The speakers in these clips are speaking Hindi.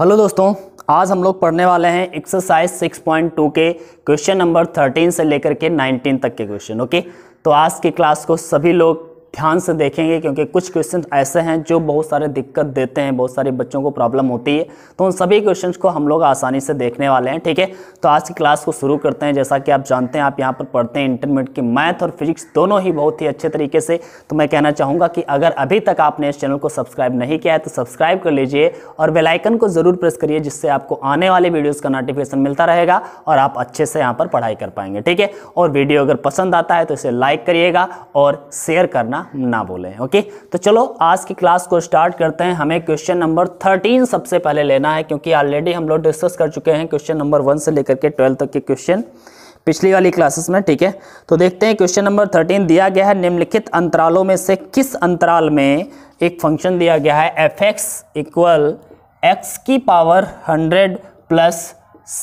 हेलो दोस्तों, आज हम लोग पढ़ने वाले हैं एक्सरसाइज 6.2 के क्वेश्चन नंबर 13 से लेकर के 19 तक के क्वेश्चन। ओके, तो आज की क्लास को सभी लोग ध्यान से देखेंगे क्योंकि कुछ क्वेश्चन ऐसे हैं जो बहुत सारे दिक्कत देते हैं, बहुत सारे बच्चों को प्रॉब्लम होती है। तो उन सभी क्वेश्चन को हम लोग आसानी से देखने वाले हैं। ठीक है, तो आज की क्लास को शुरू करते हैं। जैसा कि आप जानते हैं, आप यहाँ पर पढ़ते हैं इंटरमीडिएट की मैथ और फिजिक्स दोनों ही बहुत ही अच्छे तरीके से। तो मैं कहना चाहूँगा कि अगर अभी तक आपने इस चैनल को सब्सक्राइब नहीं किया है तो सब्सक्राइब कर लीजिए और बेल आइकन को ज़रूर प्रेस करिए, जिससे आपको आने वाले वीडियोज़ का नोटिफिकेशन मिलता रहेगा और आप अच्छे से यहाँ पर पढ़ाई कर पाएंगे। ठीक है, और वीडियो अगर पसंद आता है तो इसे लाइक करिएगा और शेयर करना ना बोले। ओके, तो चलो आज की क्लास को स्टार्ट करते हैं। हमें क्वेश्चन नंबर 13 सबसे पहले लेना है क्योंकि ऑलरेडी हम लोग डिस्कस कर चुके हैं क्वेश्चन नंबर 1 से लेकर के 12 तक के क्वेश्चन पिछली वाली क्लासेस में। ठीक है, तो देखते हैं क्वेश्चन नंबर 13 दिया गया है, निम्नलिखित अंतरालों में से किस अंतराल में एक फंक्शन दिया गया है एफ इक्वल एक्स की power 100 plus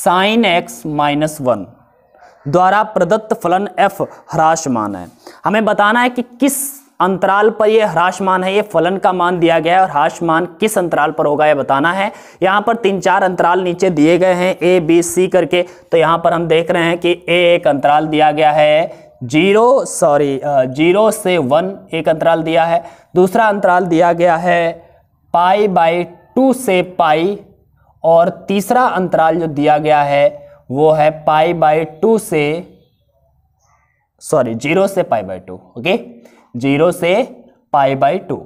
sine x minus द्वारा प्रदत्त फलन एफ ह्रासमान है। हमें बताना है कि किस अंतराल पर यह ह्रासमान है। ये फलन का मान दिया गया है और ह्रासमान किस अंतराल पर होगा यह बताना है। यहाँ पर तीन चार अंतराल नीचे दिए गए हैं ए बी सी करके। तो यहाँ पर हम देख रहे हैं कि ए एक अंतराल दिया गया है जीरो से 1 एक अंतराल दिया है। दूसरा अंतराल दिया गया है पाई बाई 2 से पाई, और तीसरा अंतराल जो दिया गया है वो है पाई बाई 2 से 0 से पाई बाई 2। ओके, 0 से पाई बाई 2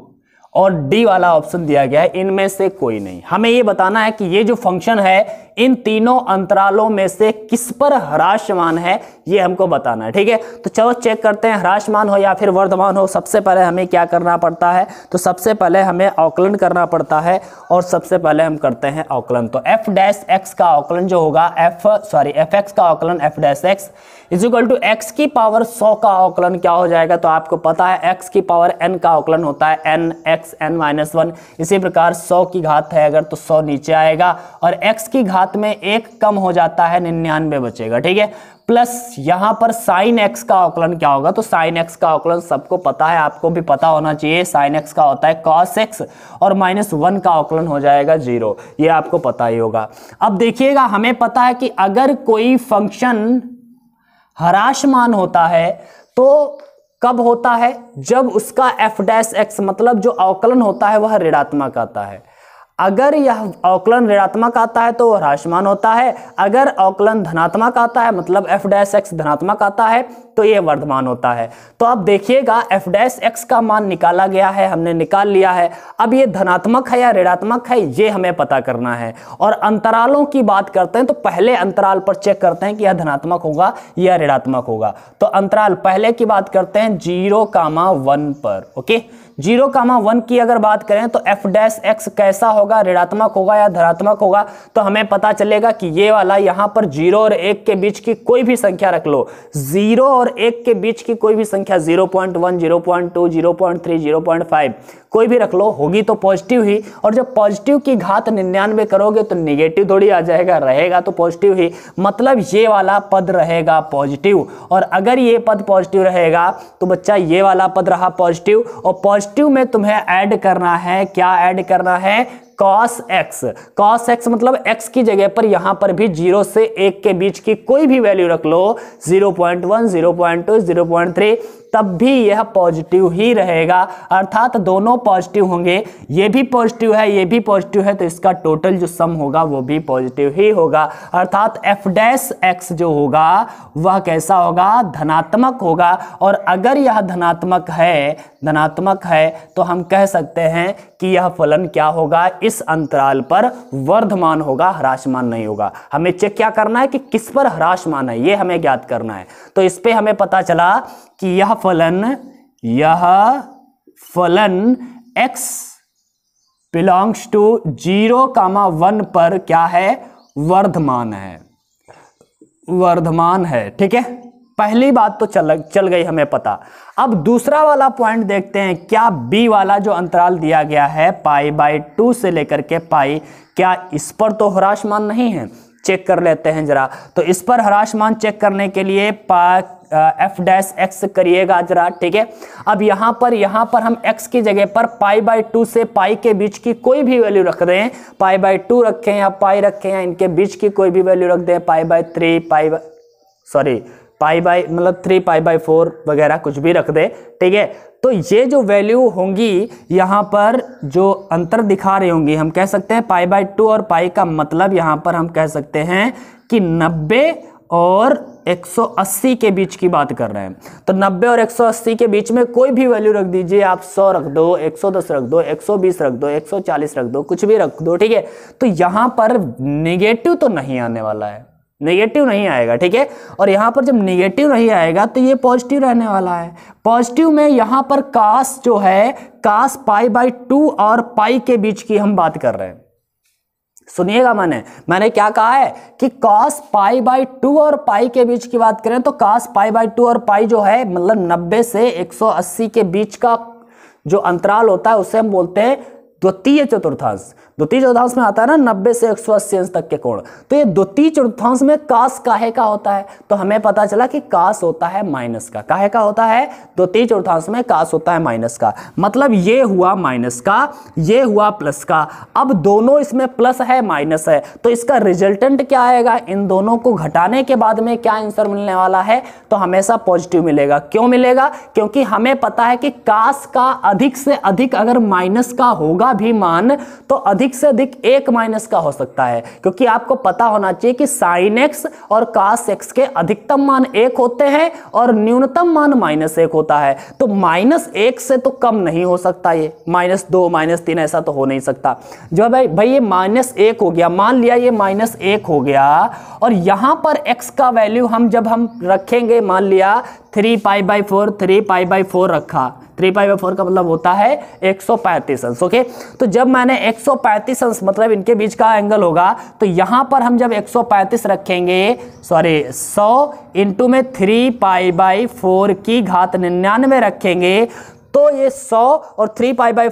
और डी वाला ऑप्शन दिया गया है इनमें से कोई नहीं। हमें ये बताना है कि ये जो फंक्शन है इन तीनों अंतरालों में से किस पर ह्रासमान है, ये हमको बताना है। ठीक है, तो चलो चेक करते हैं ह्रासमान हो या फिर वर्धमान हो। सबसे पहले हमें क्या करना पड़ता है, तो सबसे पहले हमें आकलन करना पड़ता है और सबसे पहले हम करते हैं आकलन। तो एफ डैश एक्स का आकलन जो होगा एफ एक्स का आकलन F dash x is equal to x की पावर 100 का आकलन क्या हो जाएगा। तो आपको पता है एक्स की पावर एन का आकलन होता है एन एक्स एन माइनस 1। इसी प्रकार 100 की घात है अगर तो 100 नीचे आएगा और एक्स की घात में एक कम हो जाता है 99 बचेगा। ठीक है, प्लस यहाँ पर साइन एक्स का आकलन क्या होगा, तो साइन एक्स का आकलन सबको पता है, आपको भी पता होना चाहिए। साइन एक्स का होता है कॉस एक्स और माइनस 1 का आकलन हो जाएगा 0, ये आपको पता ही होगा। अब देखिएगा, हमें पता है कि अगर कोई फंक्शन ह्रासमान होता है तो कब होता है, जब उसका एफ डैश एक्स मतलब जो अवकलन होता है वह ऋणात्मक आता है। अगर यह अवकलन ऋणात्मक आता है तो वह ह्रासमान होता है। अगर अवकलन धनात्मक आता है मतलब एफ डैश एक्स धनात्मक आता है तो यह वर्धमान होता है। तो अब देखिएगा एफ डैश एक्स का मान निकाला गया है, हमने निकाल लिया है। अब ये धनात्मक है या ऋणात्मक है ये हमें पता करना है। और अंतरालों की बात करते हैं तो पहले अंतराल पर चेक करते हैं कि यह धनात्मक होगा या ऋणात्मक होगा। तो अंतराल पहले की बात करते हैं 0,1 पर। ओके, 0,1 की अगर बात करें तो एफ डैश एक्स कैसा होगा, ऋणात्मक होगा या धनात्मक होगा। तो हमें पता चलेगा कि ये वाला यहाँ पर 0 और 1 के बीच की कोई भी संख्या रख लो, 0 और 1 के बीच की कोई भी संख्या 0.1 0.2 0.3 0.5 कोई भी रख लो होगी तो पॉजिटिव ही। और जब पॉजिटिव की घात 99 करोगे तो निगेटिव थोड़ी आ जाएगा, रहेगा तो पॉजिटिव ही, मतलब ये वाला पद रहेगा पॉजिटिव। और अगर ये पद पॉजिटिव रहेगा तो बच्चा ये वाला पद रहा पॉजिटिव, और पॉजिटिव में तुम्हें ऐड करना है, क्या ऐड करना है, कॉस एक्स। कॉस एक्स मतलब एक्स की जगह पर यहां पर भी 0 से 1 के बीच की कोई भी वैल्यू रख लो, 0.1 0.2 0.3, तब भी यह पॉजिटिव ही रहेगा। अर्थात दोनों पॉजिटिव होंगे, ये भी पॉजिटिव है ये भी पॉजिटिव है, तो इसका टोटल जो सम होगा वो भी पॉजिटिव ही होगा। अर्थात एफ डैश एक्स जो होगा वह कैसा होगा, धनात्मक होगा। और अगर यह धनात्मक है तो हम कह सकते हैं कि यह फलन क्या होगा, इस अंतराल पर वर्धमान होगा, ह्रासमान नहीं होगा। हमें चेक क्या करना है कि किस पर ह्रासमान है, ये हमें ज्ञात करना है। तो इस पर हमें पता चला कि यह फलन x बिलोंग्स टू 0,1 पर क्या है, वर्धमान है। ठीक है, पहली बात तो चल गई हमें पता। अब दूसरा वाला पॉइंट देखते हैं, क्या b वाला जो अंतराल दिया गया है पाई बाई 2 से लेकर के पाई, क्या इस पर तो ह्रासमान नहीं है, चेक कर लेते हैं जरा। तो इस पर ह्रासमान चेक करने के लिए एफ डैश एक्स करिएगा जरा, ठीक है। अब यहाँ पर हम x की जगह पर पाई बाई 2 से पाई के बीच की कोई भी वैल्यू रख रहे हैं, पाई बाई 2 रखें या पाई रखें या इनके बीच की कोई भी वैल्यू रख दें, पाई बाई 3 पाई बाई मतलब 3 पाई बाई 4 वगैरह कुछ भी रख दे, ठीक है। तो ये जो वैल्यू होंगी यहाँ पर जो अंतर दिखा रही होंगी, हम कह सकते हैं पाई बाई 2 और पाई का मतलब यहाँ पर हम कह सकते हैं कि 90 और 180 के बीच की बात कर रहे हैं। तो 90 और 180 के बीच में कोई भी वैल्यू रख दीजिए आप, 100 रख दो, 110 रख दो, 120 रख दो, 140 रख दो, कुछ भी रख दो, ठीक है। तो यहाँ पर नेगेटिव तो नहीं आने वाला है, नेगेटिव नहीं आएगा, ठीक है। और यहाँ पर जब नेगेटिव नहीं आएगा तो ये पॉजिटिव रहने वाला है। पॉजिटिव में यहाँ पर कास जो है, कास पाई बाई 2 और पाई के बीच की हम बात कर रहे हैं। सुनिएगा, मैंने क्या कहा है कि कास पाई बाई 2 और पाई के बीच की बात करें तो कास पाई बाई 2 और पाई जो है मतलब 90 से 180 के बीच का जो अंतराल होता है उसे हम बोलते हैं द्वितीय चतुर्थांश में आता है ना 90 से 180 अंश तक के कोण। तो ये द्वितीय चतुर्थांश में कास काहे का होता है, तो हमें पता चला कि कास होता है माइनस का। काहे का होता है? द्वितीय चतुर्थांश में कास होता है माइनस का। मतलब ये हुआ माइनस का, ये हुआ प्लस का। अब दोनों इसमें प्लस है माइनस है, तो इसका रिजल्टेंट क्या आएगा? इन दोनों को घटाने के बाद में क्या आंसर मिलने वाला है? तो हमेशा पॉजिटिव मिलेगा। क्यों मिलेगा? क्योंकि हमें पता है कि कास का अधिक से अधिक अगर माइनस का होगा भी मान तो अधिक से अधिक एक माइनस का हो सकता है, क्योंकि आपको पता होना चाहिए कि साइन एक्स और कास एक्स के अधिकतम मान 1 होते हैं और न्यूनतम मान -1 होता है। तो -1 से तो कम नहीं हो सकता, ये -2 -3 ऐसा तो हो नहीं सकता। जो भाई ये -1 हो गया, मान लिया ये -1 हो गया, और यहां पर x का वैल्यू जब हम रखेंगे, मान लिया 3 पाई बाई 4 रखा। 3 पाई बाई 4 का मतलब होता है 135 अंश, ओके। तो जब मैंने 135 अंश मतलब इनके बीच का एंगल होगा, तो यहां पर हम जब 135 रखेंगे 100 इंटू में 3 पाई बाई 4 की घात 99 रखेंगे तो ये 100 और 3 पाई बाई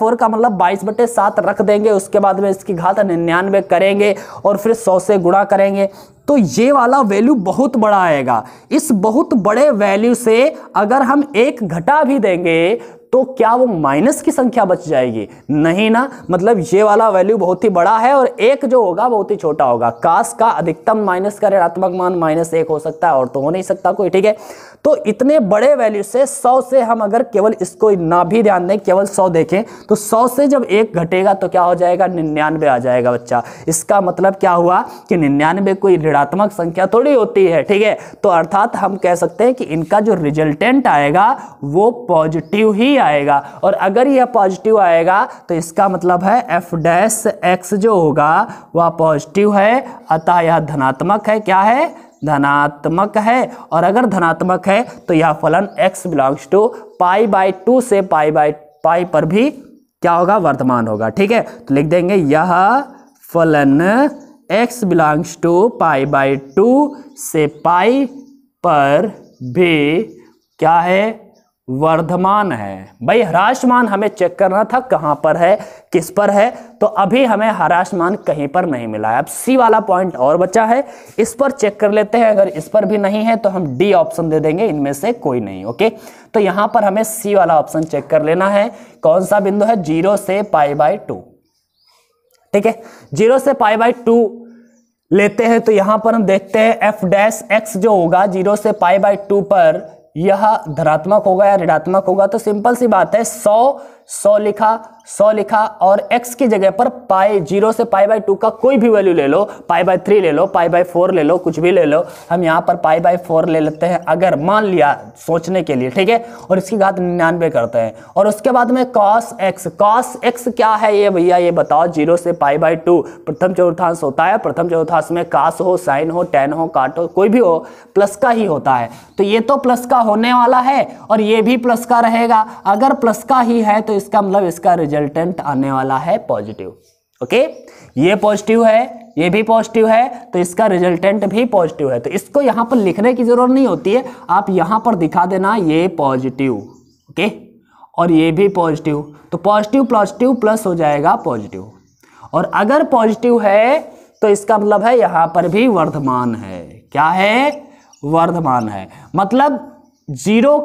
4 का मतलब 22/7 रख देंगे। उसके बाद में इसकी घात 99 करेंगे और फिर 100 से गुणा करेंगे, तो ये वाला वैल्यू बहुत बड़ा आएगा। इस बहुत बड़े वैल्यू से अगर हम 1 घटा भी देंगे तो क्या वो माइनस की संख्या बच जाएगी? नहीं ना। मतलब ये वाला वैल्यू बहुत ही बड़ा है और 1 जो होगा बहुत ही छोटा होगा। कास का अधिकतम माइनस का ऋणात्मक मान -1 हो सकता है और तो हो नहीं सकता कोई, ठीक है। तो इतने बड़े वैल्यू से 100 से हम अगर केवल इसको ना भी ध्यान दें, केवल 100 देखें, तो 100 से जब 1 घटेगा तो क्या हो जाएगा? 99 आ जाएगा बच्चा। इसका मतलब क्या हुआ कि 99 कोई ऋणात्मक संख्या थोड़ी होती है, ठीक है। तो अर्थात हम कह सकते हैं कि इनका जो रिजल्टेंट आएगा वो पॉजिटिव ही आएगा, और अगर यह पॉजिटिव आएगा तो इसका मतलब है एफ डैश एक्स जो होगा वह पॉजिटिव है, अतः यह धनात्मक है। क्या है? धनात्मक है। और अगर धनात्मक है तो यह फलन x belongs to pi by 2 से पाई पर भी क्या होगा? वर्तमान होगा, ठीक है। तो लिख देंगे यह फलन x belongs to pi by 2 से पाई पर भी क्या है? वर्धमान है। भाई ह्रासमान हमें चेक करना था कहाँ पर है, किस पर है, तो अभी हमें ह्रासमान कहीं पर नहीं मिला है। अब सी वाला पॉइंट और बचा है, इस पर चेक कर लेते हैं। अगर इस पर भी नहीं है तो हम डी ऑप्शन दे देंगे, इनमें से कोई नहीं, ओके। तो यहाँ पर हमें सी वाला ऑप्शन चेक कर लेना है। कौन सा बिंदु है? 0 से पाई बाई 2, ठीक है। 0 से पाई बाई 2 लेते हैं तो यहाँ पर हम देखते हैं एफ डैश एक्स जो होगा 0 से पाई बाई 2 पर यह धनात्मक होगा या ऋणात्मक होगा? तो सिंपल सी बात है, 100 लिखा और x की जगह पर पाई 0 से पाई बाई 2 का कोई भी वैल्यू ले लो, पाई बाई 3 ले लो, पाई बाई 4 ले लो, कुछ भी ले लो। हम यहाँ पर पाई बाई 4 ले लेते हैं अगर, मान लिया सोचने के लिए, ठीक है। और इसकी घात 99 करते हैं और उसके बाद में कॉस एक्स क्या है ये भैया, ये बताओ। 0 से पाई बाई 2 प्रथम चतुर्थांश होता है। प्रथम चतुर्थांश में कास हो, साइन हो, टैन हो, काट हो, कोई भी हो, प्लस का ही होता है। तो ये तो प्लस का होने वाला है और ये भी प्लस का रहेगा। अगर प्लस का ही है तो इसका मतलब इसका रिजल्टेंट आने वाला है पॉजिटिव, ओके। ये पॉजिटिव है, ये भी पॉजिटिव है, तो इसका रिजल्टेंट भी पॉजिटिव है। तो इसको यहां पर लिखने की जरूरत नहीं होती है, आप यहां पर दिखा देना ये पॉजिटिव, ओके, और ये भी पॉजिटिव। तो पॉजिटिव पॉजिटिव प्लस हो जाएगा पॉजिटिव, और अगर पॉजिटिव है तो इसका मतलब है यहां पर भी वर्धमान है। क्या है? वर्धमान है, मतलब 0,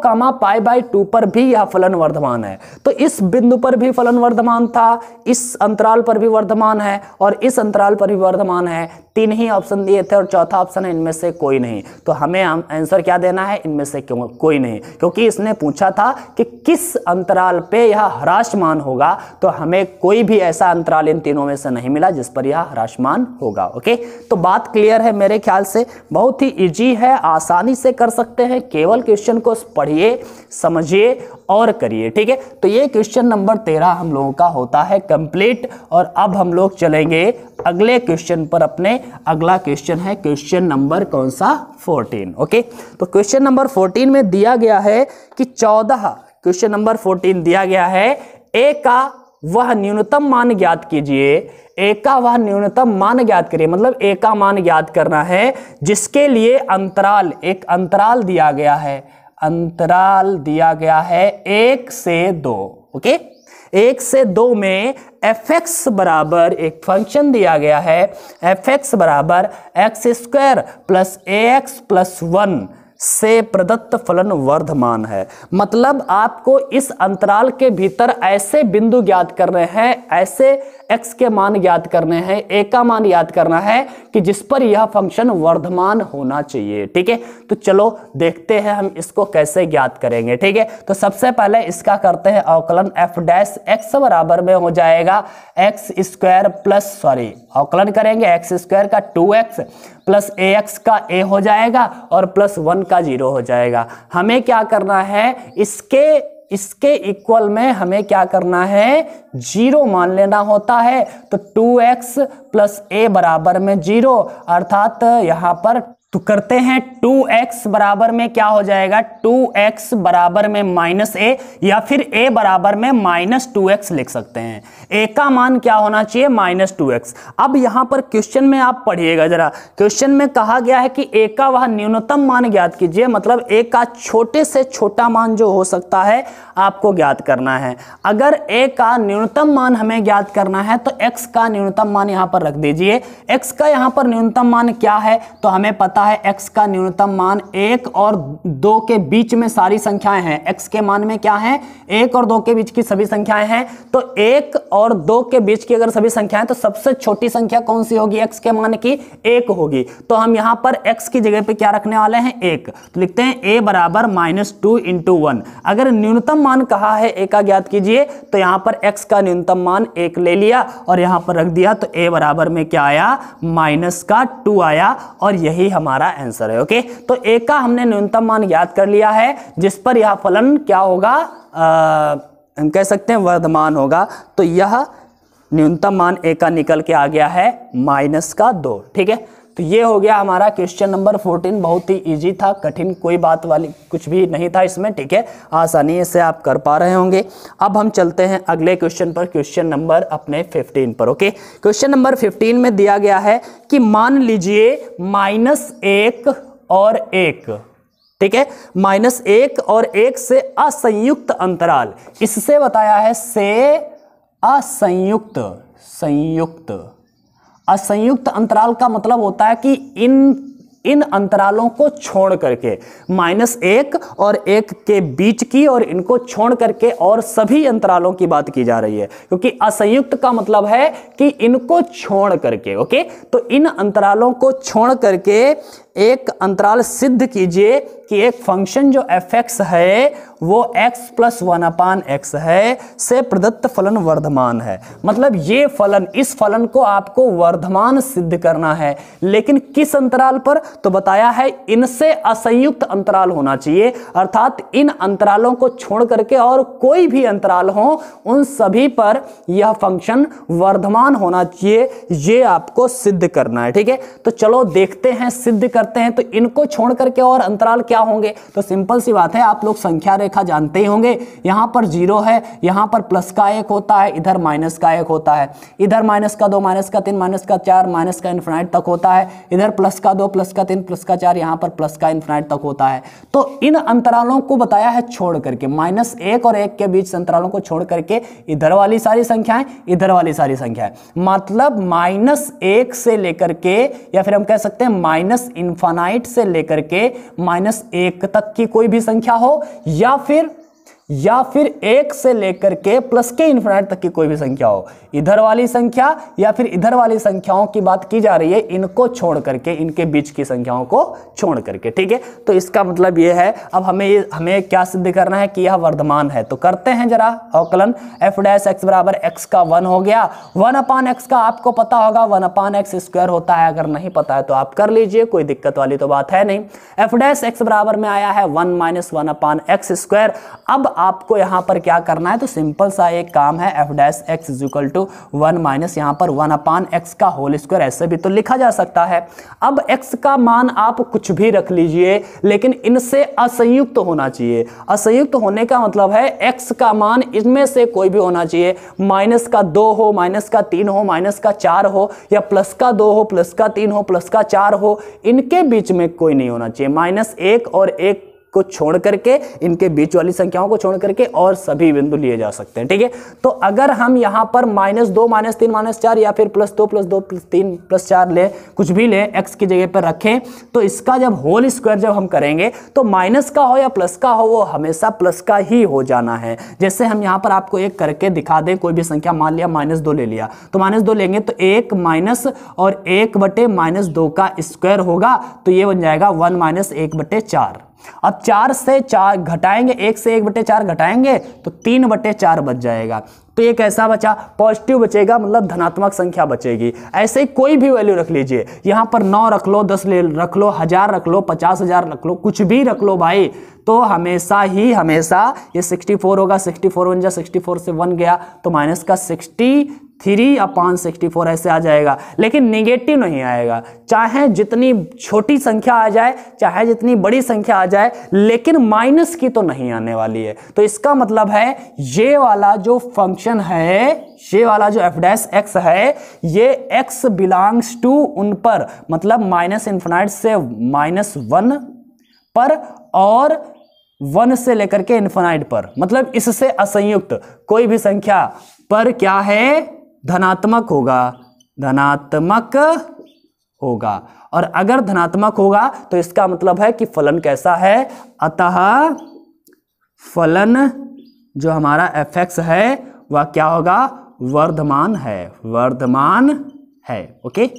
π/2 पर भी यह फलन वर्धमान है। तो इस बिंदु पर भी फलन वर्धमान था, इस अंतराल पर भी वर्धमान है और इस अंतराल पर भी वर्धमान है। तीन ही ऑप्शन दिए थे और चौथा ऑप्शन है इनमें से कोई नहीं। तो हमें आंसर क्या देना है, इनमें से कोई नहीं, क्योंकि इसने पूछा था कि किस अंतराल पे यह ह्रासमान होगा, तो हमें कोई भी ऐसा अंतराल इन तीनों में से नहीं मिला जिस पर यह ह्रासमान होगा। ओके, तो बात क्लियर है मेरे ख्याल से, बहुत ही ईजी है, आसानी से कर सकते हैं, केवल क्वेश्चन को पढ़िए, समझिए और करिए, ठीक है। तो ये क्वेश्चन नंबर 13 हम लोगों का होता है कंप्लीट। और अब हम लोग चलेंगे अगले क्वेश्चन पर अपने। अगला क्वेश्चन है क्वेश्चन नंबर कौन सा, 14। ओके, तो क्वेश्चन नंबर 14 में दिया गया है कि 14, क्वेश्चन नंबर 14 दिया गया है ए का वह न्यूनतम मान ज्ञात कीजिए। ए का वह न्यूनतम मान ज्ञात करिए, मतलब ए का मान ज्ञात करना है जिसके लिए अंतराल, एक अंतराल दिया गया है, अंतराल दिया गया है 1 से 2। ओके, 1 से 2 में fx बराबर, एक फंक्शन दिया गया है fx बराबर x² + ax + 1 से प्रदत्त फलन वर्धमान है। मतलब आपको इस अंतराल के भीतर ऐसे बिंदु ज्ञात करने हैं, ऐसे x के मान ज्ञात करने हैं, a का मान ज्ञात करना है कि जिस पर यह फंक्शन वर्धमान होना चाहिए, ठीक है। तो चलो देखते हैं हम इसको कैसे ज्ञात करेंगे, ठीक है। तो सबसे पहले इसका करते हैं अवकलन, f' बराबर में हो जाएगा अवकलन करेंगे x² का 2x प्लस ax का a हो जाएगा और प्लस 1 का 0 हो जाएगा। हमें क्या करना है, इसके इक्वल में हमें क्या करना है, 0 मान लेना होता है। तो 2x + a बराबर में 0, अर्थात यहाँ पर तो करते हैं 2x बराबर में क्या हो जाएगा, 2x बराबर में -a या फिर a बराबर में -2x लिख सकते हैं। a का मान क्या होना चाहिए, -2x। अब यहाँ पर क्वेश्चन में आप पढ़िएगा जरा, क्वेश्चन में कहा गया है कि a का वह न्यूनतम मान ज्ञात कीजिए, मतलब a का छोटे से छोटा मान जो हो सकता है आपको ज्ञात करना है। अगर a का न्यूनतम मान हमें ज्ञात करना है तो x का न्यूनतम मान यहाँ पर रख दीजिए। x का यहाँ पर न्यूनतम मान क्या है, तो हमें पता है x का न्यूनतम मान 1 और 2 के बीच में सारी संख्याएं हैं। x के मान में क्या है, 1 और 2 के बीच की सभी संख्याएं हैं। तो 1 और 2 के बीच की अगर सभी संख्याएं, तो सबसे छोटी संख्या कौन सी होगी, x के मान की 1 होगी। तो हम यहां पर x की जगह पे क्या रखने वाले हैं, 1। तो लिखते हैं a बराबर -2 × 1। अगर न्यूनतम मान कहा है a का ज्ञात कीजिए, तो यहां पर x का न्यूनतम मान 1 ले लिया और यहां पर रख दिया। तो a बराबर में क्या आया, -2 आया और यही हमारा आंसर है। ओके, तो a का हमने न्यूनतम मान ज्ञात कर लिया है जिस पर यह फलन क्या होगा, हम कह सकते हैं वर्धमान होगा। तो यह न्यूनतम मान a का निकल के आ गया है -2, ठीक है। तो ये हो गया हमारा क्वेश्चन नंबर 14। बहुत ही इजी था, कठिन कोई बात वाली कुछ भी नहीं था इसमें, ठीक है, आसानी से आप कर पा रहे होंगे। अब हम चलते हैं अगले क्वेश्चन पर, क्वेश्चन नंबर अपने 15 पर। ओके, क्वेश्चन नंबर 15 में दिया गया है कि मान लीजिए -1 और 1, ठीक है, -1 और 1 से असंयुक्त अंतराल, इससे बताया है से असंयुक्त, असंयुक्त अंतराल का मतलब होता है कि इन अंतरालों को छोड़ करके, -1 और 1 के बीच की और इनको छोड़ करके और सभी अंतरालों की बात की जा रही है, क्योंकि असंयुक्त का मतलब है कि इनको छोड़ करके। ओके, तो इन अंतरालों को छोड़ करके एक अंतराल सिद्ध कीजिए कि एक फंक्शन जो fx है वो x + 1/x है से प्रदत्त फलन वर्धमान है। मतलब ये फलन, इस फलन को आपको वर्धमान सिद्ध करना है, लेकिन किस अंतराल पर, तो बताया है इनसे असंयुक्त अंतराल होना चाहिए, अर्थात इन अंतरालों को छोड़ करके और कोई भी अंतराल हो उन सभी पर यह फंक्शन वर्धमान होना चाहिए, ये आपको सिद्ध करना है, ठीक है। तो चलो देखते हैं, सिद्ध करते हैं। तो इनको छोड़ करके और अंतराल क्या होंगे, तो सिंपल सी बात है, आप लोग संख्या रेखा जानते ही होंगे। यहां पर 0 है, यहां पर प्लस का 1 होता है, इधर माइनस का 1 होता है, इधर -2, -3, -4, -∞ तक होता है, इधर +2, +3, +4, यहां पर +∞ तक होता है। तो इन अंतरालों को बताया है छोड़ करके, -1 और 1 के बीच अंतरालों को छोड़ करके इधर वाली सारी संख्याएं, इधर वाली सारी संख्याएं, मतलब -1 से लेकर के, या फिर हम कह सकते हैं माइनस इनफाइनाइट से लेकर के -1 तक की कोई भी संख्या हो या फिर 1 से लेकर के + इनफाइनाइट तक की कोई भी संख्या हो, इधर वाली संख्या या फिर इधर वाली संख्याओं की बात की जा रही है, इनको छोड़ करके, इनके बीच की संख्याओं को छोड़ करके। ठीक है, तो इसका मतलब यह है। अब हमें क्या सिद्ध करना है कि यह वर्धमान है। तो करते हैं जरा अवकलन। f' बराबर x का 1 हो गया, 1/x का आपको पता होगा 1/x² होता है, अगर नहीं पता है तो आप कर लीजिए, कोई दिक्कत वाली तो बात है नहीं। f' बराबर में आया है 1 - 1/x²। अब आपको यहां पर क्या करना है, तो सिंपल सा एक काम है, f' x = 1 - यहां पर 1/x का होल स्क्वायर, ऐसे भी तो लिखा जा सकता है। अब x का मान आप कुछ भी रख लीजिए, लेकिन इनसे असंयुक्त होना चाहिए। असंयुक्त होने का मतलब है x का मान इनमें से कोई भी होना चाहिए, -2 हो, -3 हो, -4 हो, या +2 हो, +3 हो, +4 हो, इनके बीच में कोई नहीं होना चाहिए। -1 और 1 को छोड़ करके, इनके बीच वाली संख्याओं को छोड़ करके और सभी बिंदु लिए जा सकते हैं। ठीक है, तो अगर हम यहाँ पर -2, -3, -4 या फिर +2, +3, +4 ले, कुछ भी ले x की जगह पर रखें, तो इसका जब होल स्क्वायर जब हम करेंगे तो माइनस का हो या प्लस का हो, वो हमेशा प्लस का ही हो जाना है। जैसे हम यहाँ पर आपको एक करके दिखा दें, कोई भी संख्या मान लिया -2 ले लिया, तो -2 लेंगे तो 1 - 1/-2 का स्क्वायर होगा, तो ये बन जाएगा 1 - 1/4। अब 4 से 4 घटाएंगे, 1 से 1/4 घटाएंगे तो 3/4 बच जाएगा। तो ये कैसा बचा, पॉजिटिव बचेगा, मतलब धनात्मक संख्या बचेगी। ऐसे ही कोई भी वैल्यू रख लीजिए, यहाँ पर 9 रख लो, 10 रख लो, 1000 रख लो, 50,000 रख लो, कुछ भी रख लो भाई, तो हमेशा ये 64 होगा। 64 बन जा, 64 से 1 गया तो -63 या 564 ऐसे आ जाएगा, लेकिन नेगेटिव नहीं आएगा। चाहे जितनी छोटी संख्या आ जाए, चाहे जितनी बड़ी संख्या आ जाए, लेकिन माइनस की तो नहीं आने वाली है। तो इसका मतलब है ये वाला जो फंक्शन है, ये वाला जो f' है, ये x बिलोंग्स टू उन पर, मतलब -∞ से -1 पर और 1 से लेकर के इनफिनाइट पर, मतलब इससे असंयुक्त कोई भी संख्या पर क्या है, धनात्मक होगा। और अगर धनात्मक होगा तो इसका मतलब है कि फलन कैसा है, अतः फलन जो हमारा f(x) है वह क्या होगा, वर्धमान है। ओके,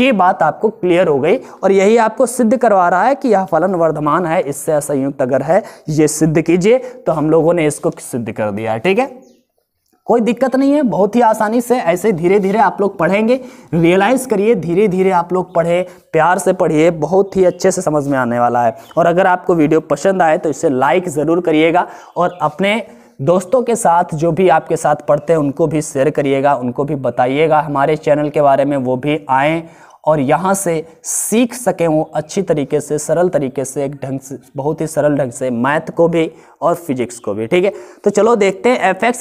ये बात आपको क्लियर हो गई, और यही आपको सिद्ध करवा रहा है कि यह फलन वर्धमान है, इससे असंयुक्त अगर है, ये सिद्ध कीजिए। तो हम लोगों ने इसको सिद्ध कर दिया है। ठीक है, कोई दिक्कत नहीं है, बहुत ही आसानी से ऐसे धीरे धीरे आप लोग पढ़ेंगे, रियलाइज़ करिए, धीरे धीरे आप लोग पढ़े, प्यार से पढ़िए, बहुत ही अच्छे से समझ में आने वाला है। और अगर आपको वीडियो पसंद आए तो इसे लाइक ज़रूर करिएगा, और अपने दोस्तों के साथ जो भी आपके साथ पढ़ते हैं उनको भी शेयर करिएगा, उनको भी बताइएगा हमारे चैनल के बारे में, वो भी आएँ और यहाँ से सीख सकें वो अच्छी तरीके से, सरल तरीके से, एक ढंग से, बहुत ही सरल ढंग से मैथ को भी और फिजिक्स को भी। ठीक है, तो चलो देखते हैं, f(x)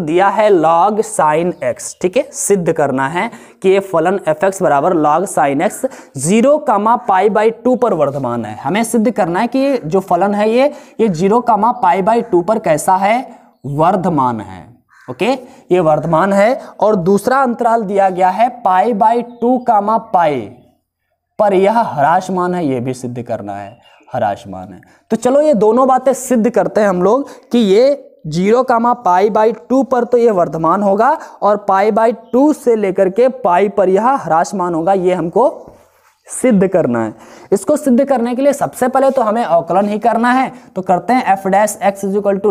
दिया है log sin x। ठीक है, सिद्ध करना है कि ये फलन f(x) बराबर log sin x 0, π/2 पर वर्धमान है। हमें सिद्ध करना है कि ये जो फलन है ये 0, π/2 पर कैसा है, वर्धमान है। ओके, ये वर्धमान है। और दूसरा अंतराल दिया गया है π/2, π पर यह ह्रासमान है, ये भी सिद्ध करना है, ह्रासमान है। तो चलो ये दोनों बातें सिद्ध करते हैं हम लोग कि ये 0, π/2 पर तो ये वर्धमान होगा, और π/2 से लेकर के π पर यह ह्रासमान होगा, ये हमको सिद्ध करना है। इसको सिद्ध करने के लिए सबसे पहले तो हमें अवकलन ही करना है। तो करते हैं f' x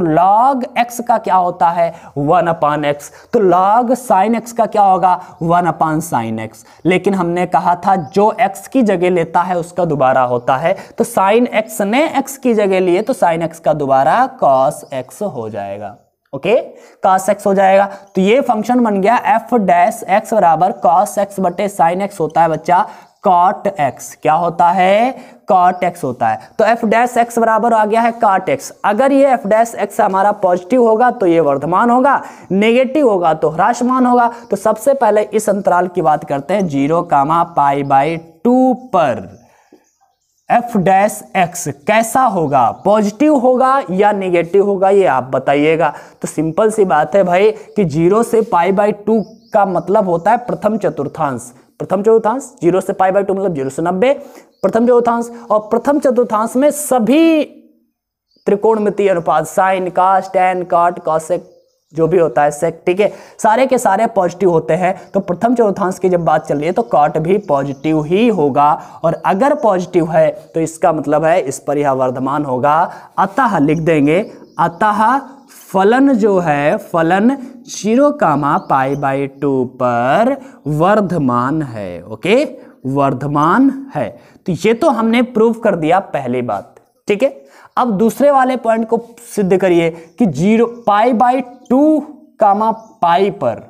log x का क्या होता है, 1/x, तो log sin x का क्या होगा, 1/sin x। लेकिन हमने कहा था जो x की जगह लेता है उसका दोबारा होता है, तो sin x ने x की जगह लिए तो sin x का दोबारा cos x हो जाएगा। ओके, cos x हो जाएगा। तो ये फंक्शन बन गया f' x बराबर cos x/sin x होता है बच्चा cot x। क्या होता है, cot x होता है। तो f' x बराबर आ गया है cot x। अगर ये f' x हमारा पॉजिटिव होगा तो ये वर्धमान होगा, नेगेटिव होगा तो ह्रासमान होगा। तो सबसे पहले इस अंतराल की बात करते हैं, 0, π/2 पर f' x कैसा होगा, पॉजिटिव होगा या नेगेटिव होगा, ये आप बताइएगा। तो सिंपल सी बात है भाई कि 0 से π/2 का मतलब होता है प्रथम चतुर्थांश, प्रथम चतुर्थांश 0 से π/2 मतलब 0 से 90 प्रथम चतुर्थांश, और प्रथम चतुर्थांश में सभी त्रिकोणमितीय अनुपात साइन का, टैन का, कॉसेक जो भी होता है सेक, ठीक है, सारे के सारे पॉजिटिव होते हैं। तो प्रथम चतुर्थांश की जब बात चल रही है तो कॉट भी पॉजिटिव ही होगा, और अगर पॉजिटिव है तो इसका मतलब है इस पर यह वर्धमान होगा। अतः लिख देंगे, अतः फलन जो है, फलन 0 π/2 पर वर्धमान है। ओके, वर्धमान है। तो ये तो हमने प्रूव कर दिया पहली बात, ठीक है। अब दूसरे वाले पॉइंट को सिद्ध करिए कि 0 π/2 पर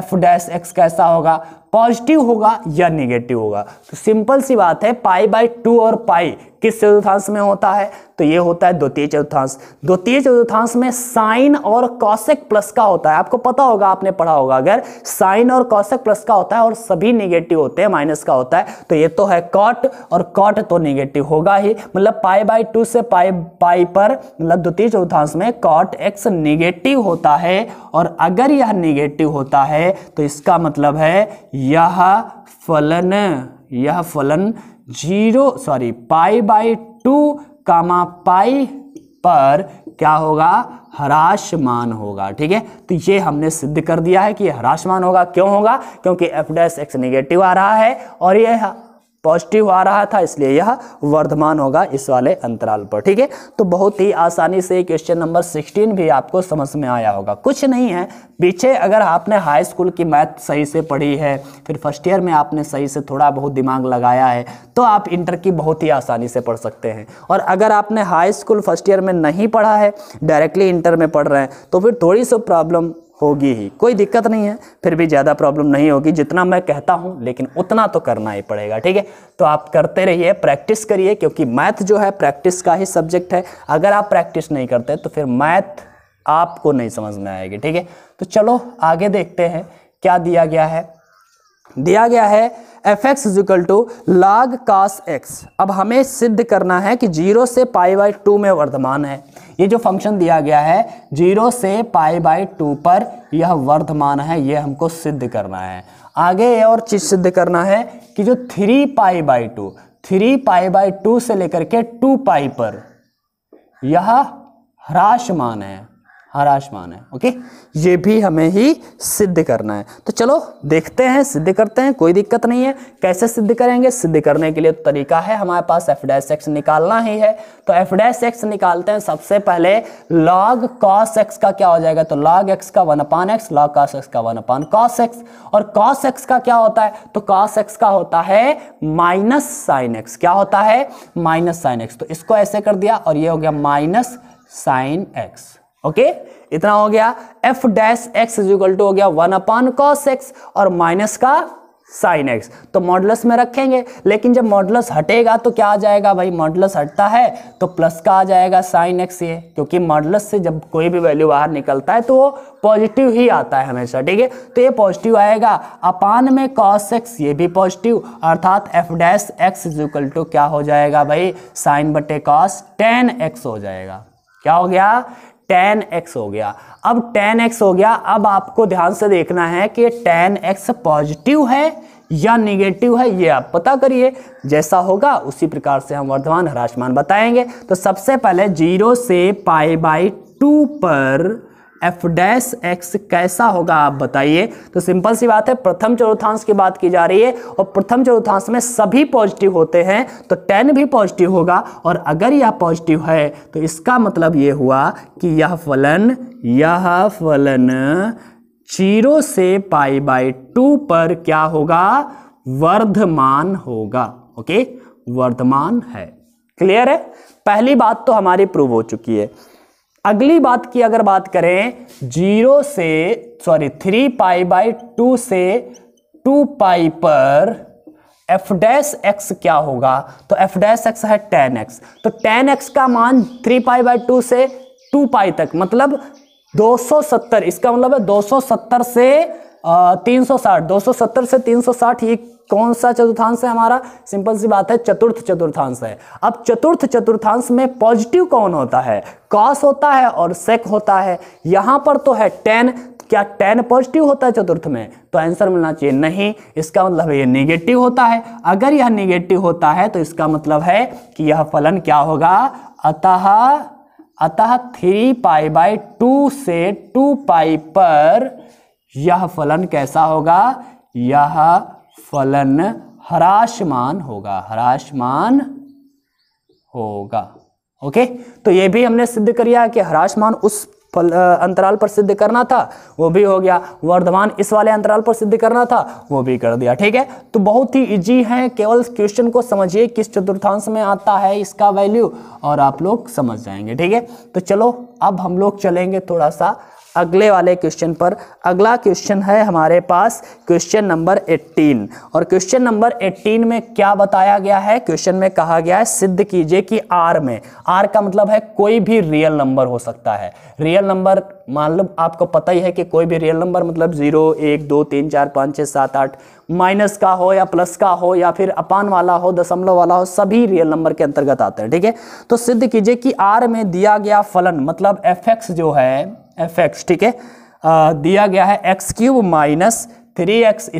f' कैसा होगा, पॉजिटिव होगा या नेगेटिव होगा। तो सिंपल सी बात है, π/2 और पाई किस चतुर्थांश में होता है, तो ये होता है द्वितीय चतुर्थांश। द्वितीय चतुर्थांश में साइन और कॉसेक प्लस का होता है, आपको पता होगा, आपने पढ़ा होगा, अगर साइन और कॉसेक प्लस का होता है और सभी नेगेटिव होते हैं, माइनस का होता है, तो ये तो है कॉट, और कॉट तो नेगेटिव होगा ही, मतलब π/2 से π पर मतलब द्वितीय चतुर्थांश में कॉट x नेगेटिव होता है, और अगर यह नेगेटिव होता है तो इसका मतलब है यह फलन π/2 पर क्या होगा, ह्रासमान होगा, ठीक है। तो ये हमने सिद्ध कर दिया है कि ह्रासमान होगा। क्यों होगा, क्योंकि f' नेगेटिव आ रहा है और यह पॉजिटिव आ रहा था, इसलिए यह वर्धमान होगा इस वाले अंतराल पर, ठीक है। तो बहुत ही आसानी से क्वेश्चन नंबर 16 भी आपको समझ में आया होगा। कुछ नहीं है, पीछे अगर आपने हाई स्कूल की मैथ सही से पढ़ी है, फिर फर्स्ट ईयर में आपने सही से थोड़ा बहुत दिमाग लगाया है, तो आप इंटर की बहुत ही आसानी से पढ़ सकते हैं। और अगर आपने हाई स्कूल फर्स्ट ईयर में नहीं पढ़ा है, डायरेक्टली इंटर में पढ़ रहे हैं, तो फिर थोड़ी सी प्रॉब्लम होगी ही, कोई दिक्कत नहीं है, फिर भी ज़्यादा प्रॉब्लम नहीं होगी, जितना मैं कहता हूँ, लेकिन उतना तो करना ही पड़ेगा, ठीक है। तो आप करते रहिए, प्रैक्टिस करिए, क्योंकि मैथ जो है प्रैक्टिस का ही सब्जेक्ट है। अगर आप प्रैक्टिस नहीं करते तो फिर मैथ आपको नहीं समझ में आएगी, ठीक है। तो चलो आगे देखते हैं क्या दिया गया है। दिया गया है f(x) log cos x। अब हमें सिद्ध करना है कि 0 से π/2 में वर्धमान है। ये जो फंक्शन दिया गया है 0 से π/2 पर यह वर्धमान है, ये हमको सिद्ध करना है। आगे ये और चीज़ सिद्ध करना है कि जो 3π/2 से लेकर के 2π पर यह ह्रासमान है, ह्रासमान है, ओके, ये भी हमें ही सिद्ध करना है। तो चलो देखते हैं, सिद्ध करते हैं, कोई दिक्कत नहीं है। कैसे सिद्ध करेंगे, सिद्ध करने के लिए तो तरीका है हमारे पास, f' निकालना ही है। तो f' निकालते हैं। सबसे पहले log cos x का क्या हो जाएगा, तो log x का 1/x, log cos x का 1/cos x, और cos x का क्या होता है, तो cos x का होता है माइनस sin x। क्या होता है, माइनस sin x। तो इसको ऐसे कर दिया और ये हो गया माइनस sin x, ओके, इतना हो गया। f' हो गया 1/cos x और माइनस का sin x। तो मॉडुलस में रखेंगे, लेकिन जब मॉडुलस हटेगा तो क्या आ जाएगा भाई, मॉडुलस हटता है तो प्लस का आ जाएगा sin x ये, क्योंकि मॉडुलस से जब कोई भी वैल्यू बाहर निकलता है तो वो पॉजिटिव ही आता है हमेशा, ठीक है। तो ये पॉजिटिव आएगा, अपान में cos x ये भी पॉजिटिव, अर्थात f' क्या हो जाएगा भाई, sin/cos tan x हो जाएगा। क्या हो गया, tan x हो गया। अब tan x हो गया, अब आपको ध्यान से देखना है कि tan x पॉजिटिव है या नेगेटिव है, ये आप पता करिए। जैसा होगा उसी प्रकार से हम वर्धमान ह्रासमान बताएंगे। तो सबसे पहले 0 से π/2 पर f' कैसा होगा आप बताइए। तो सिंपल सी बात है, प्रथम चतुर्थांश की बात की जा रही है और प्रथम चतुर्थांश में सभी पॉजिटिव होते हैं, तो tan भी पॉजिटिव होगा, और अगर यह पॉजिटिव है तो इसका मतलब ये हुआ कि यह फलन 0 से π/2 पर क्या होगा, वर्धमान होगा, ओके, वर्धमान है। क्लियर है, पहली बात तो हमारी प्रूव हो चुकी है। अगली बात की अगर बात करें, 3π/2 से 2π पर f' क्या होगा, तो f' है tan x। तो tan x का मान 3π/2 से 2π तक, मतलब 270, इसका मतलब है 270 से 360, ये कौन सा चतुर्थांश है हमारा, सिंपल सी बात है चतुर्थ चतुर्थांश है। अब चतुर्थ चतुर्थांश में पॉजिटिव कौन होता है, कॉस होता है और सेक होता है। यहाँ पर तो है tan, क्या tan पॉजिटिव होता है चतुर्थ में? तो आंसर मिलना चाहिए नहीं, इसका मतलब ये नेगेटिव होता है। अगर यह नेगेटिव होता है तो इसका मतलब है कि यह फलन क्या होगा, अतः 3π/2 से 2π पर यह फलन कैसा होगा, यह फलन ह्रासमान होगा, ह्रासमान होगा। ओके, तो ये भी हमने सिद्ध कर लिया कि ह्रासमान उस अंतराल पर सिद्ध करना था, वो भी हो गया, वर्धमान इस वाले अंतराल पर सिद्ध करना था, वो भी कर दिया। ठीक है, तो बहुत ही इजी है, केवल क्वेश्चन को समझिए किस चतुर्थांश में आता है इसका वैल्यू और आप लोग समझ जाएंगे। ठीक है, तो चलो अब हम लोग चलेंगे थोड़ा सा अगले वाले क्वेश्चन पर। अगला क्वेश्चन है हमारे पास क्वेश्चन नंबर 18, और क्वेश्चन नंबर 18 में क्या बताया गया है, क्वेश्चन में कहा गया है सिद्ध कीजिए कि R में, R का मतलब है कोई भी रियल नंबर हो सकता है, रियल नंबर मतलब आपको पता ही है कि कोई भी रियल नंबर मतलब 0, 1, 2, 3, 4, 5, 6, 7, 8, माइनस का हो या प्लस का हो या फिर अपान वाला हो, दशमलव वाला हो, सभी रियल नंबर के अंतर्गत आते हैं। ठीक है, तो सिद्ध कीजिए कि R में दिया गया फलन मतलब fx जो है fx, ठीक है, दिया गया है x³ - 3x²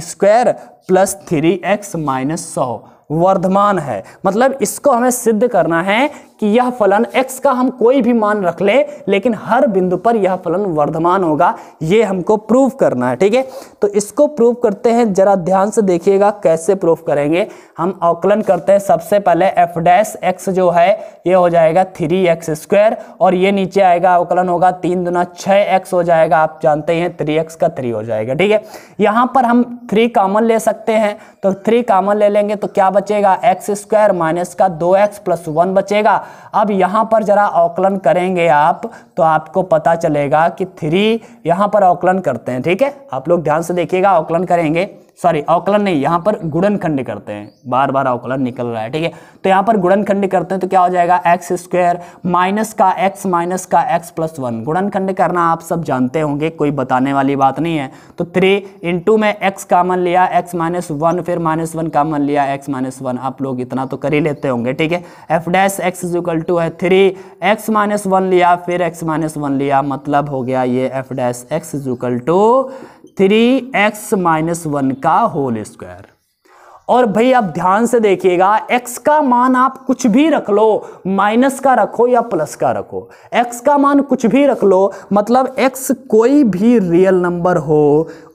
+ 3x - 100 वर्धमान है। मतलब इसको हमें सिद्ध करना है कि यह फलन x का हम कोई भी मान रख ले, लेकिन हर बिंदु पर यह फलन वर्धमान होगा, ये हमको प्रूव करना है। ठीक है, तो इसको प्रूव करते हैं, जरा ध्यान से देखिएगा कैसे प्रूव करेंगे। हम अवकलन करते हैं, सबसे पहले f डैश x जो है ये हो जाएगा 3x² और ये नीचे आएगा, अवकलन होगा 3 × 2 = 6x हो जाएगा, आप जानते हैं 3x का 3 हो जाएगा। ठीक है, यहाँ पर हम 3 कॉमन ले सकते हैं, तो 3 कॉमन ले लेंगे तो क्या बचेगा, x² - 2x + 1 बचेगा। अब यहाँ पर जरा अवकलन करेंगे आप तो आपको पता चलेगा कि 3, यहाँ पर अवकलन करते हैं। ठीक है, आप लोग ध्यान से देखिएगा, अवकलन करेंगे, सॉरी अवकलन नहीं, यहाँ पर गुणनखंड करते हैं, बार बार अवकलन निकल रहा है। ठीक है, तो यहाँ पर गुणनखंड करते हैं तो क्या हो जाएगा, x² - x - x + 1 गुणनखंड करना आप सब जानते होंगे, कोई बताने वाली बात नहीं है। तो 3 × में x कॉमन लिया, x - 1 फिर -1 कॉमन लिया, x - 1, आप लोग इतना तो कर ही लेते होंगे। ठीक है, f' x = है 3 x - 1 लिया फिर x - 1 लिया, मतलब हो गया ये f' x = 3x - 1 का होल स्क्वायर। और भाई आप ध्यान से देखिएगा, x का मान आप कुछ भी रख लो, माइनस का रखो या प्लस का रखो, x का मान कुछ भी रख लो, मतलब x कोई भी रियल नंबर हो,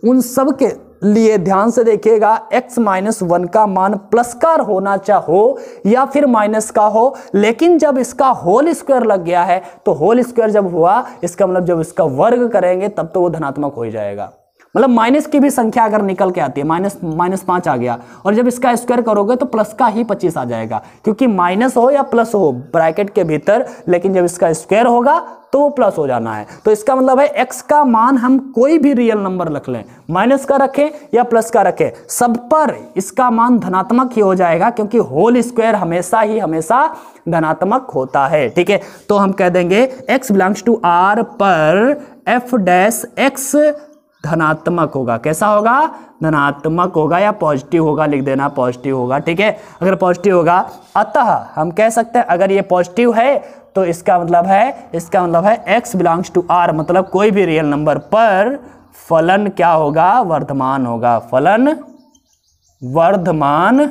उन सब के लिए ध्यान से देखिएगा x - 1 का मान प्लस का होना चाहो या फिर माइनस का हो, लेकिन जब इसका होल स्क्वायर लग गया है तो होल स्क्वायर जब हुआ, इसका मतलब जब इसका वर्ग करेंगे तब तो वो धनात्मक हो जाएगा। मतलब माइनस की भी संख्या अगर निकल के आती है, -5 आ गया, और जब इसका स्क्वायर करोगे तो प्लस का ही 25 आ जाएगा, क्योंकि माइनस हो या प्लस हो ब्रैकेट के भीतर, लेकिन जब इसका स्क्वायर होगा तो वो प्लस हो जाना है। तो इसका मतलब है x का मान हम कोई भी रियल नंबर रख लें, माइनस का रखें या प्लस का रखें, सब पर इसका मान धनात्मक ही हो जाएगा, क्योंकि होल स्क्वायर हमेशा धनात्मक होता है। ठीक है, तो हम कह देंगे x∈R पर f' x धनात्मक होगा। कैसा होगा, धनात्मक होगा या पॉजिटिव होगा, लिख देना पॉजिटिव होगा। ठीक है, अगर पॉजिटिव होगा, अतः हम कह सकते हैं अगर ये पॉजिटिव है तो इसका मतलब है x∈R मतलब कोई भी रियल नंबर पर फलन क्या होगा, वर्धमान होगा, फलन वर्धमान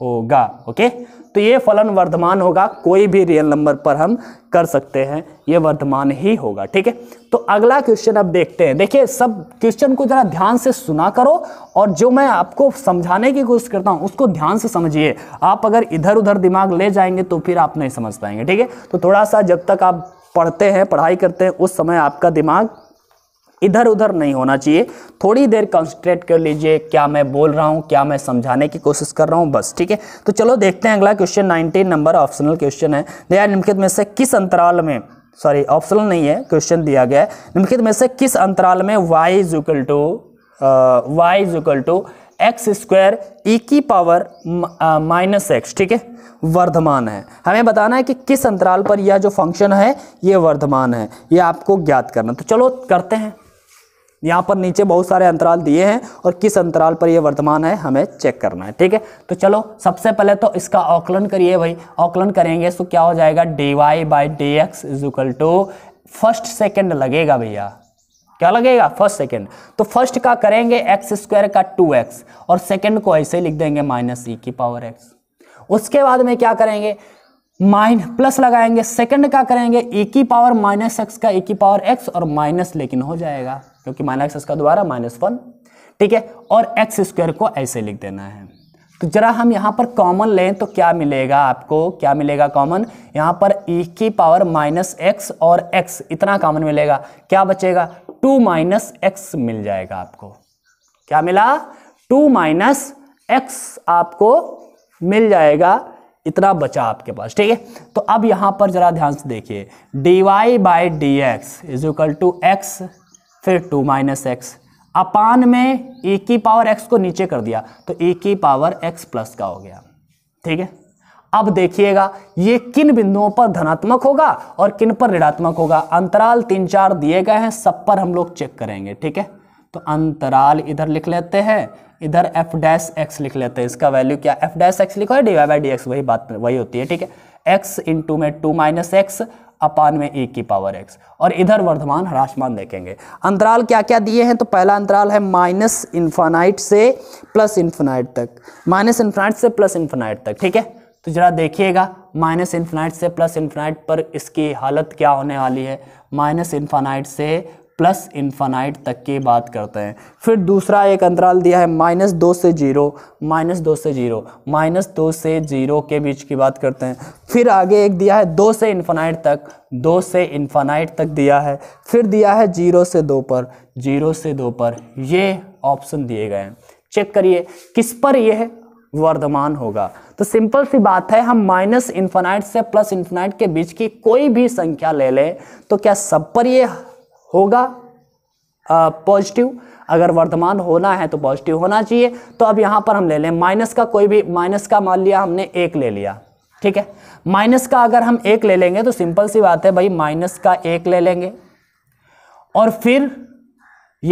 होगा। ओके, तो ये फलन वर्धमान होगा, कोई भी रियल नंबर पर हम कर सकते हैं, ये वर्धमान ही होगा। ठीक है, तो अगला क्वेश्चन अब देखते हैं। देखिए, सब क्वेश्चन को जरा ध्यान से सुना करो, और जो मैं आपको समझाने की कोशिश करता हूँ उसको ध्यान से समझिए। आप अगर इधर उधर दिमाग ले जाएंगे तो फिर आप नहीं समझ पाएंगे। ठीक है, तो थोड़ा सा जब तक आप पढ़ते हैं, पढ़ाई करते हैं, उस समय आपका दिमाग इधर उधर नहीं होना चाहिए। थोड़ी देर कंसंट्रेट कर लीजिए, क्या मैं बोल रहा हूँ, क्या मैं समझाने की कोशिश कर रहा हूँ, बस। ठीक है, तो चलो देखते हैं अगला क्वेश्चन 19 नंबर ऑप्शनल क्वेश्चन है। दिया निम्नलिखित में से किस अंतराल में, सॉरी ऑप्शनल नहीं है, क्वेश्चन दिया गया है निम्नलिखित में से किस अंतराल में y = x² e⁻¹x ठीक है वर्धमान है। हमें बताना है कि किस अंतराल पर यह जो फंक्शन है ये वर्धमान है, यह आपको ज्ञात करना। तो चलो करते हैं, यहाँ पर नीचे बहुत सारे अंतराल दिए हैं और किस अंतराल पर यह वर्धमान है हमें चेक करना है। ठीक है, तो चलो सबसे पहले तो इसका अवकलन करिए भाई। अवकलन करेंगे तो क्या हो जाएगा, dy/dx = फर्स्ट सेकेंड लगेगा भैया, क्या लगेगा, फर्स्ट सेकेंड। तो फर्स्ट का करेंगे एक्स स्क्वायर का 2x और सेकेंड को ऐसे लिख देंगे माइनस ई की पावर x। उसके बाद में क्या करेंगे, माइन प्लस लगाएंगे, सेकंड का करेंगे ए की पावर माइनस एक्स का ए की पावर एक्स और माइनस लेकिन हो जाएगा क्योंकि माइनस एक्स का दोबारा -1, ठीक है। और एक्स स्क्वायर को ऐसे लिख देना है। तो जरा हम यहाँ पर कॉमन लें तो क्या मिलेगा आपको, क्या मिलेगा कॉमन, यहाँ पर ए की पावर माइनस एक्स और एक्स इतना कॉमन मिलेगा, क्या बचेगा 2 - x मिल जाएगा आपको। क्या मिला 2 - x आपको मिल जाएगा, इतना बचा आपके पास, ठीक है। तो अब यहाँ पर जरा ध्यान से देखिए, dy/dx is equal to x फिर 2 - x अपान में ए की पावर x को नीचे कर दिया तो ए की पावर x प्लस का हो गया, ठीक है। अब देखिएगा ये किन बिंदुओं पर धनात्मक होगा और किन पर ऋणात्मक होगा। अंतराल 3-4 दिए गए हैं, सब पर हम लोग चेक करेंगे, ठीक है। तो अंतराल इधर लिख लेते हैं, इधर f'(x) लिख लेते हैं। इसका वैल्यू क्या, f'(x) लिखो है dy/dx, वही बात वही होती है, ठीक है। x इंटू में 2 - x अपान में e की पावर x। और इधर वर्धमान ह्रासमान देखेंगे, अंतराल क्या क्या दिए हैं। तो पहला अंतराल है -∞ से +∞ तक, -∞ से +∞ तक, ठीक है। तो जरा देखिएगा -∞ से +∞ पर इसकी हालत क्या होने वाली है, -∞ से +∞ तक की बात करते हैं। फिर दूसरा एक अंतराल दिया है -2 से 0 के बीच की बात करते हैं। फिर आगे एक दिया है 2 से इन्फानाइट तक, 2 से इन्फानाइट तक दिया है। फिर दिया है 0 से 2 पर, 0 से 2 पर। ये ऑप्शन दिए गए हैं, चेक करिए किस पर ये है, वर्धमान होगा। तो सिंपल सी बात है, हम -∞ से +∞ के बीच की कोई भी संख्या ले लें तो क्या सब पर ये होगा पॉजिटिव। अगर वर्धमान होना है तो पॉजिटिव होना चाहिए। तो अब यहाँ पर हम ले लें माइनस का, कोई भी माइनस का मान लिया हमने 1 ले लिया, ठीक है। माइनस का अगर हम 1 ले लेंगे तो सिंपल सी बात है भाई, माइनस का 1 ले लेंगे और फिर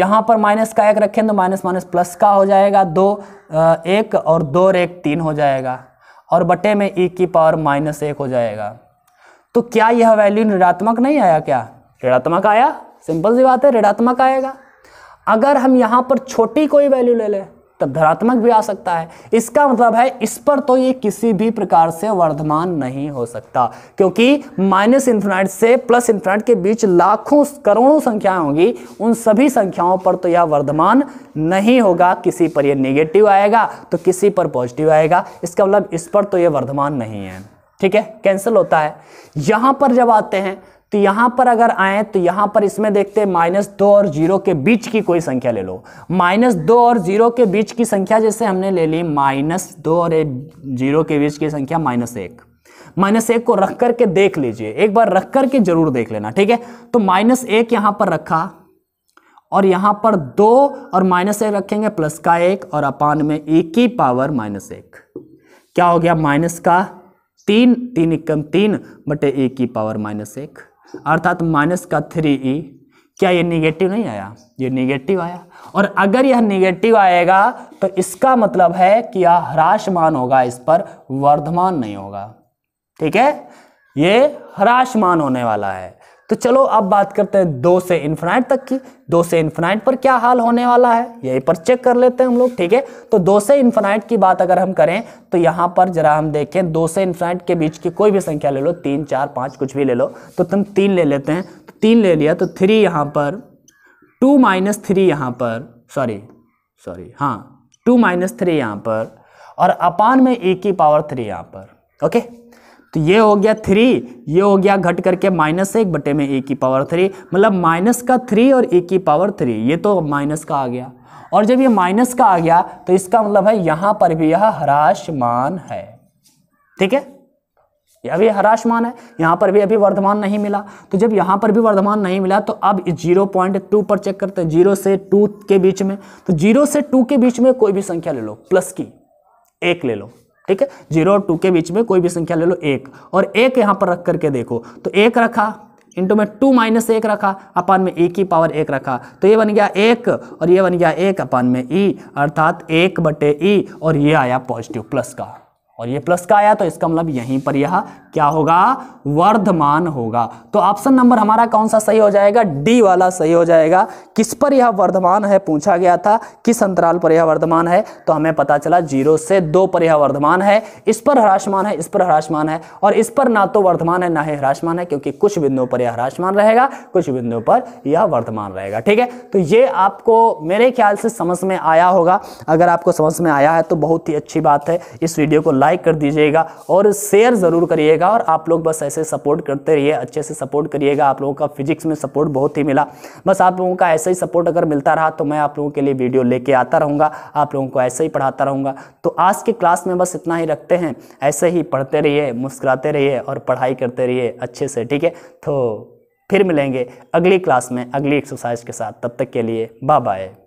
यहाँ पर माइनस का 1 रखें तो माइनस प्लस का हो जाएगा 2 - 1 और 2 - 1 - 3 हो जाएगा और बटे में e की पावर -1 हो जाएगा। तो क्या यह वैल्यू ऋणात्मक नहीं आया, क्या ऋणात्मक आया, सिंपल सी बात है ऋणात्मक आएगा। अगर हम यहाँ पर छोटी कोई वैल्यू ले लें तब धनात्मक भी आ सकता है। इसका मतलब है इस पर तो ये किसी भी प्रकार से वर्धमान नहीं हो सकता क्योंकि -∞ से +∞ के बीच लाखों करोड़ों संख्याएं होंगी, उन सभी संख्याओं पर तो यह वर्धमान नहीं होगा। किसी पर यह नेगेटिव आएगा तो किसी पर पॉजिटिव आएगा, इसका मतलब इस पर तो यह वर्धमान नहीं है, ठीक है, कैंसिल होता है। यहाँ पर जब आते हैं तो यहाँ पर अगर आए तो यहाँ पर इसमें देखते हैं -2 और 0 के बीच की कोई संख्या ले लो। -2 और 0 के बीच की संख्या जैसे हमने ले ली, -2 और 0 के बीच की संख्या -1। -1 को रख करके देख लीजिए, एक बार रख करके जरूर देख लेना, ठीक है। तो -1 यहाँ पर रखा और यहाँ पर 2 और -1 रखेंगे प्लस का 1 और अपान में e की पावर -1। क्या हो गया, माइनस का 3 - 3 = 3 बटे e की पावर -1 अर्थात -3e। क्या ये नेगेटिव नहीं आया, ये नेगेटिव आया। और अगर यह नेगेटिव आएगा तो इसका मतलब है कि यह ह्रासमान होगा, इस पर वर्धमान नहीं होगा, ठीक है, ये ह्रासमान होने वाला है। तो चलो अब बात करते हैं 2 से इन्फिनाइट तक की। 2 से इन्फिनाइट पर क्या हाल होने वाला है, यहीं पर चेक कर लेते हैं हम लोग, ठीक है। तो 2 से इन्फिनाइट की बात अगर हम करें तो यहाँ पर जरा हम देखें, 2 से इन्फिनाइट के बीच की कोई भी संख्या ले लो, 3, 4, 5 कुछ भी ले लो। तो तुम 3 ले लेते हैं, तो 3 ले लिया तो 3 यहाँ पर, 2 - 3 यहाँ पर, हाँ 2 - 3 यहाँ पर और अपान में e की पावर 3 यहाँ पर, ओके। तो ये हो गया 3, ये हो गया घट करके -1 बटे में e की पावर 3, मतलब -3 और e की पावर 3, ये तो माइनस का आ गया। और जब ये माइनस का आ गया तो इसका मतलब है यहाँ पर भी यह ह्रासमान है, ठीक है, यह भी ह्रासमान है। यहाँ पर भी अभी वर्धमान नहीं मिला, तो जब यहाँ पर भी वर्धमान नहीं मिला तो अब 0.2 पर चेक करते हैं, 0 से 2 के बीच में। तो 0 से 2 के बीच में कोई भी संख्या ले लो, प्लस की 1 ले लो, ठीक है। 0 और 2 के बीच में कोई भी संख्या ले लो 1, और 1 यहाँ पर रख करके देखो। तो 1 रखा इंटू में 2 - 1 रखा अपान में e की पावर 1 रखा तो ये बन गया 1 और ये बन गया 1 अपान में e अर्थात 1 बटे e और ये आया पॉजिटिव प्लस का, और ये प्लस का आया तो इसका मतलब यहीं पर यह क्या होगा, वर्धमान होगा। तो ऑप्शन नंबर हमारा कौन सा सही हो जाएगा, डी वाला सही हो जाएगा। किस पर यह वर्धमान है पूछा गया था, किस अंतराल पर यह वर्धमान है, तो हमें पता चला 0 से 2 पर यह वर्धमान है। इस पर ह्रासमान है, इस पर ह्रासमान है और इस पर ना तो वर्धमान है ना ही ह्रासमान है, क्योंकि कुछ बिंदुओं पर यह ह्रासमान रहेगा कुछ बिंदुओं पर यह वर्धमान रहेगा। ठीक है, तो ये आपको मेरे ख्याल से समझ में आया होगा। अगर आपको समझ में आया है तो बहुत ही अच्छी बात है। इस वीडियो को लाइक कर दीजिएगा और शेयर जरूर करिएगा। और आप लोग बस ऐसे सपोर्ट करते रहिए, अच्छे से सपोर्ट करिएगा। आप लोगों का फिजिक्स में सपोर्ट बहुत ही मिला, बस आप लोगों का ऐसा ही सपोर्ट अगर मिलता रहा तो मैं आप लोगों के लिए वीडियो लेके आता रहूँगा, आप लोगों को ऐसे ही पढ़ाता रहूँगा। तो आज के क्लास में बस इतना ही रखते हैं, ऐसे ही पढ़ते रहिए, मुस्कुराते रहिए और पढ़ाई करते रहिए अच्छे से। ठीक है, तो फिर मिलेंगे अगली क्लास में अगली एक्सरसाइज के साथ। तब तक के लिए बाय बाय।